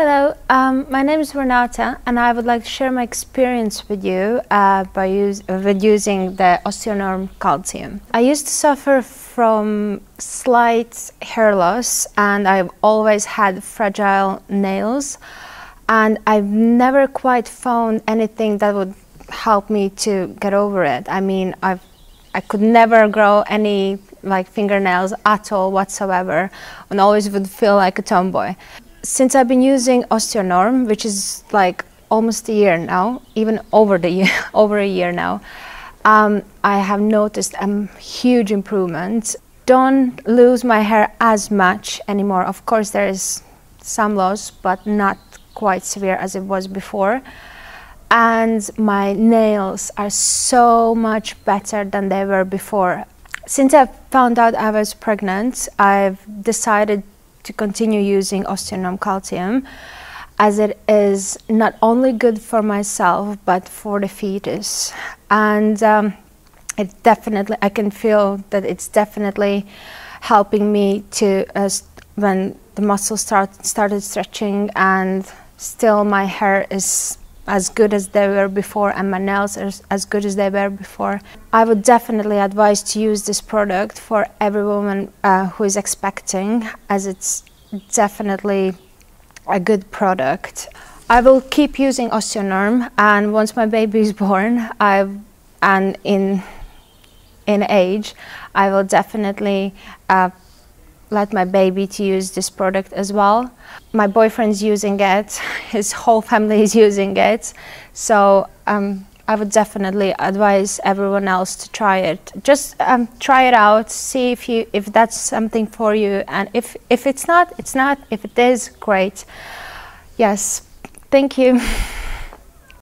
Hello, my name is Renate and I would like to share my experience with you by using the Osteonorm Calcium. I used to suffer from slight hair loss and I've always had fragile nails, and I've never quite found anything that would help me to get over it. I mean, I could never grow any fingernails at all whatsoever, and always would feel like a tomboy. Since I've been using Osteonorm, which is almost a year now, even over a year now, I have noticed a huge improvement. Don't lose my hair as much anymore. Of course, there is some loss, but not quite severe as it was before. And my nails are so much better than they were before. Since I found out I was pregnant, I've decided to continue using Osteonorm Calcium, as it is not only good for myself but for the fetus, and it definitely, I can feel that it's definitely helping me to when the muscles started stretching, and still my hair is as good as they were before and my nails are as good as they were before. I would definitely advise to use this product for every woman who is expecting, as it's definitely a good product. I will keep using Osteonorm, and once my baby is born in age, I will definitely let my baby to use this product as well. My boyfriend's using it, his whole family is using it, so I would definitely advise everyone else to try it. Just try it out, see if that's something for you, and if it's not, it's not. If it is, great. Yes, thank you.